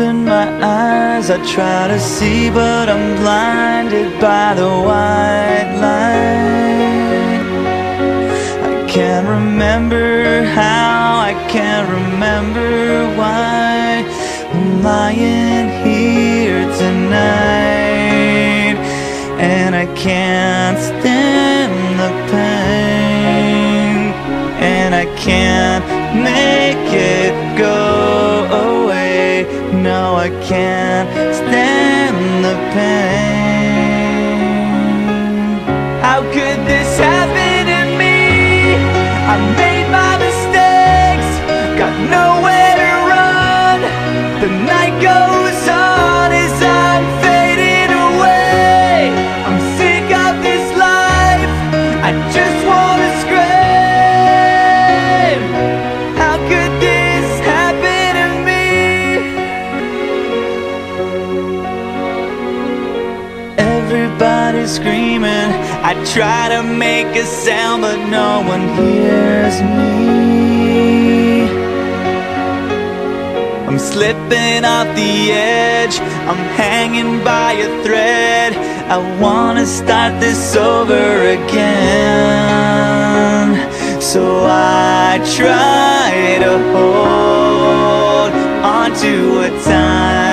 open my eyes, I try to see, but I'm blinded by the white light. I can't remember how, I can't remember why I'm lying here tonight, and I can't stand the pain, and I can't make it go away. No, I can't stand the pain. How could this happen to me? I made my mistakes, got nowhere to run. The night goes on as I'm fading away. I'm sick of this life, I just wanna scream. How could this happen to me? Everybody's screaming, I try to make a sound, but no one hears me. I'm slipping off the edge, I'm hanging by a thread. I wanna start this over again, so I try to hold onto a time